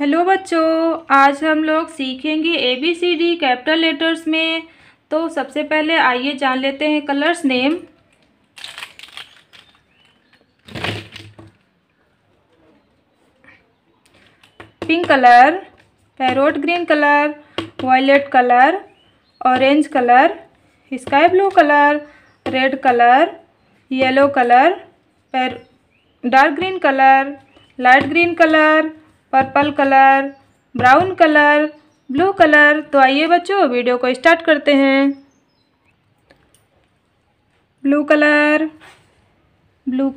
Hello बच्चों, आज हम लोग सीखेंगे ABCD कैपिटल लेटर्स में। तो सबसे पहले आइए जान लेते हैं colours name. Pink colour, parrot green colour, violet colour, orange colour, sky blue colour, red colour, yellow colour, dark green colour, light green colour, purple colour, brown colour, blue colour. तो आइए बच्चों वीडियो को start करते हैं। Blue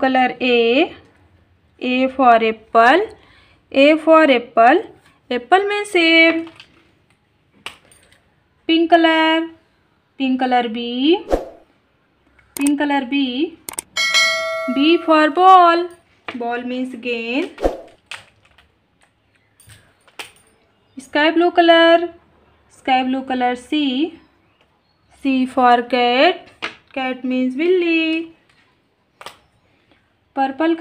colour A for apple, apple में सेब। Pink colour B for ball, ball means गेंद। Sky blue colour C for cat, cat means बिल्ली। Purple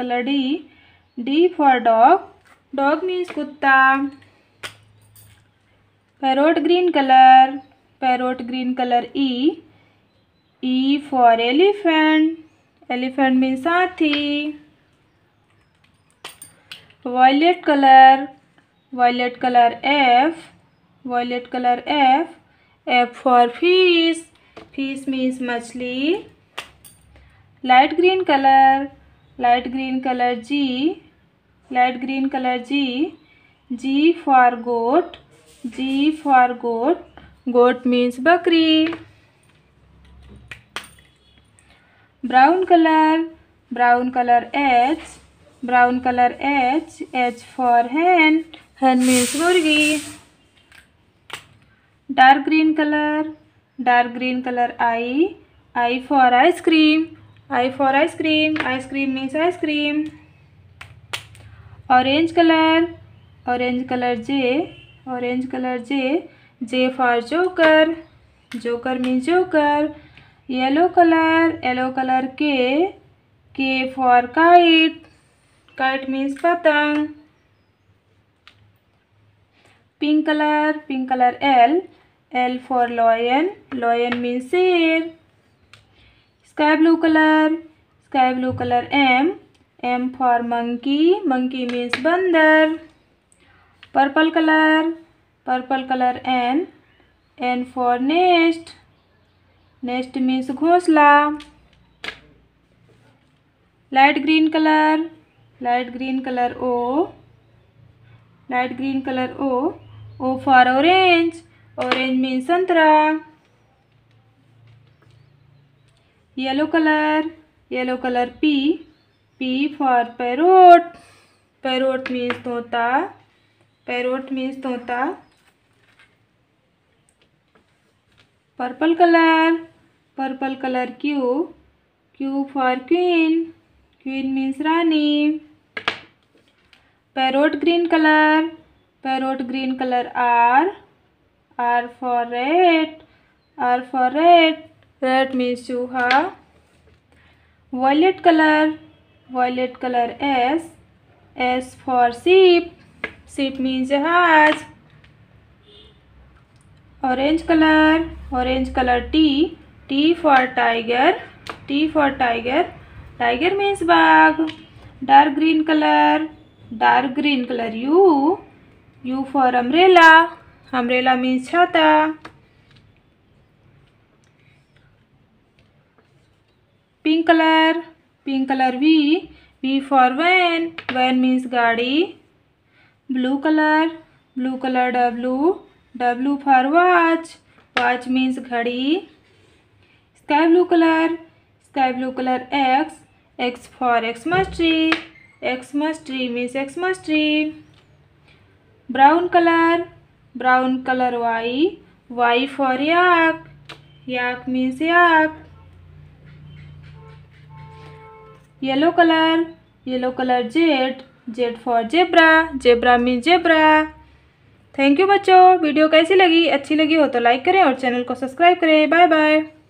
colour D for dog, dog means कुत्ता। Parrot green colour E for elephant, elephant means हाथी। Violet colour F for fish, fish means मछली। Light green colour G for goat, goat means बकरी। Brown colour H, H for hen, hen means मुर्गी। Dark green colour I for ice cream, ice cream means ice cream. Orange colour J for joker, joker means joker. Yellow colour K for kite, kite means पतंग। Pink colour L for lion, lion means शेर। Sky blue colour M for monkey, monkey means बंदर। Purple colour N for nest, nest means घोंसला। Light green colour O for orange, orange means संतरा। Yellow colour P for parrot, parrot means तोता। Purple colour Q for queen, queen means रानी। Parrot green colour R for red, red means चूहा। Violet colour S for ship, ship means जहाज। Orange colour T for tiger, tiger means बाघ। Dark green colour U for umbrella, umbrella means छाता। Pink colour V for van, van means गाड़ी। Blue colour W for watch, watch means घड़ी। Sky blue colour X for Xmas tree means Xmas tree. Brown colour Y for yak, yak means yak. Yellow colour Z for zebra, zebra means zebra. Thank you बच्चों, video कैसी लगी? अच्छी लगी हो तो like करें और चैनल को सब्सक्राइब करें। Bye bye.